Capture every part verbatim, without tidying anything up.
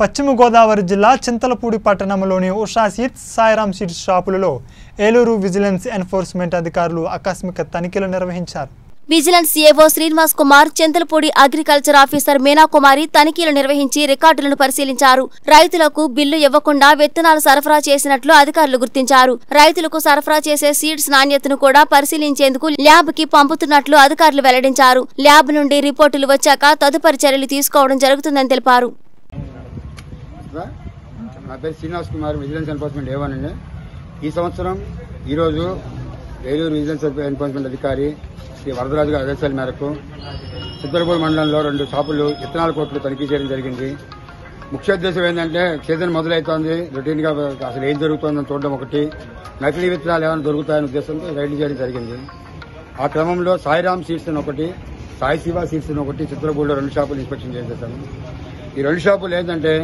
పశ్చిమ గోదావరి జిల్లా చింతలపూడి పట్టణంలోని ఉషా సీడ్స్, సాయి రామ్ సీడ్స్ షాపులలో ఏలూరు విజిలెన్స్ ఎన్ఫోర్స్మెంట్ అధికారులు ఆకస్మిక తనిఖీలు నిర్వహించారు. Vigilance AO Srinivas Kumar, Chintalapudi agriculture officer Meena Kumari తనిఖీలు నిర్వహించి రికార్డులను పరిశీలించారు. రైతులకు బిల్లు ఇవ్వకుండా విత్తనాలు సరఫరా చేసినట్లు అధికారులు గుర్తించారు. రైతులకు సరఫరా చేసే సీడ్స్ నాణ్యతను కూడా పరిశీలించేందుకు ల్యాబ్ కి పంపుతున్నట్లు అధికారులు వెల్లడించారు. ల్యాబ్ నుండి రిపోర్టులు వచ్చాక తదుపరి చర్యలు తీసుకోవడం జరుగుతుందని తెలిపారు. ఈ సంవత్సరం ఈరోజు ఏలూరు విజిలెన్స్ ఎన్ఫోర్స్మెంట్ అధికారి శ్రీ వరదరాజు గారి ఆదేశాల మేరకు చిత్తూరుపూడి మండలంలో రెండు షాపులు విత్తనాల కోట్లు తనిఖీ చేయడం జరిగింది. ముఖ్య ఉద్దేశం ఏంటంటే, సీజన్ మొదలైతోంది, రొటీన్ గా అసలు ఏం జరుగుతుందని చూడడం ఒకటి, నకిలీ విత్తనాలు ఏమైనా దొరుకుతాయనే ఉద్దేశంతో రైడ్లు చేయడం జరిగింది. ఆ క్రమంలో సాయిరామ్ సీడ్స్ ఒకటి, సాయి శివ సీడ్స్ ఒకటి చిత్తూరుపూడిలో రెండు షాపులు ఇన్స్పెక్షన్ చేసేసాము. ఈ రెండు షాపులు ఏంటంటే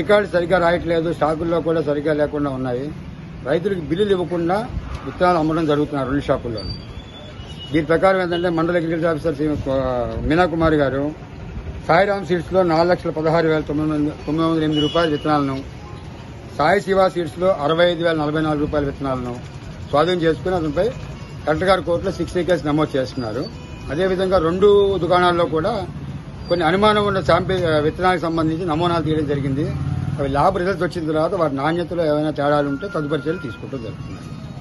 రికార్డు సరిగ్గా రాయట్లేదు, స్టాకుల్లో కూడా సరిగ్గా లేకుండా ఉన్నాయి. రైతులకు బిల్లులు ఇవ్వకుండా విత్తనాలు అమ్మడం జరుగుతున్నారు రెండు షాపుల్లో. దీని ప్రకారం ఏంటంటే మండల అగ్రికల్చర్ ఆఫీసర్ మీనా కుమార్ గారు సాయిరామ్ సీడ్స్లో నాలుగు లక్షల పదహారు వేల తొమ్మిది వందల తొమ్మిది వందల ఎనిమిది రూపాయల విత్తనాలను, సాయి శివ సీడ్స్లో అరవై ఐదు వేల నలభై నాలుగు రూపాయల విత్తనాలను స్వాధీనం చేసుకుని అతనిపై కలెక్టర్ గారి కోర్టులో సిక్స్ ఏ కేసు నమోదు చేస్తున్నారు. అదేవిధంగా రెండు దుకాణాల్లో కూడా కొన్ని అనుమానం ఉన్న శాంపిల్ విత్తనాలకు సంబంధించి నమూనాలు తీయడం జరిగింది. అవి ల్యాబ్ రిజల్ట్స్ వచ్చిన తర్వాత వాటి నాణ్యతలో ఏమైనా తేడాలుంటే తదుపరి చర్యలు తీసుకుంటూ జరుగుతున్నాయి.